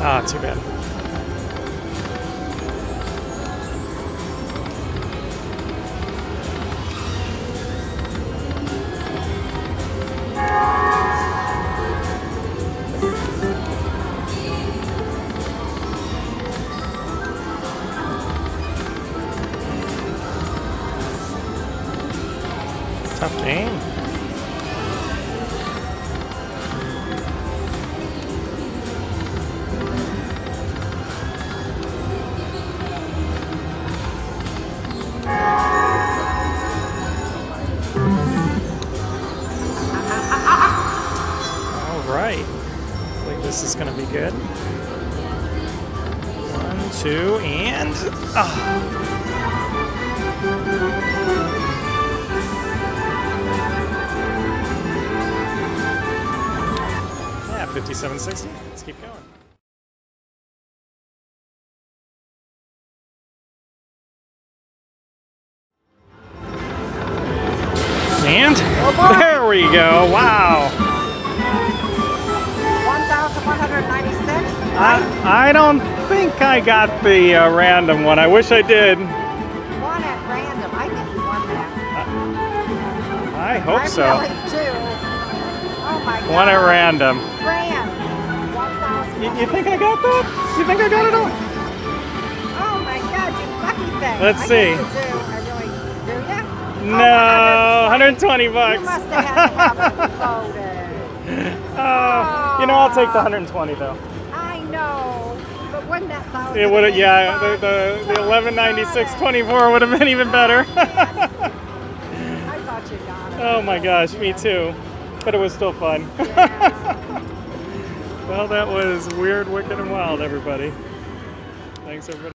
Ah, too bad. Tough game. Alright. I think this is going to be good. One, two, and... Oh. Yeah, 5760. Let's keep going. And there we go. Wow. 1,196. I don't think I got the random one. I wish I did. One at random. I think you won that. I hope so. I really do. Oh my God. One at random. You think I got that? You think I got it all? Oh my God, you lucky thing. Let's see. Do you? No, $120. You must have had it. You know, I'll take the 120 though. I know, but wouldn't that thousand? It would have. Yeah, the 1196.24 would have been even better. I thought you got it. Oh my gosh, me too. But it was still fun. Yeah. Well, that was Weird, Wicked, and Wild, everybody. Thanks, everybody.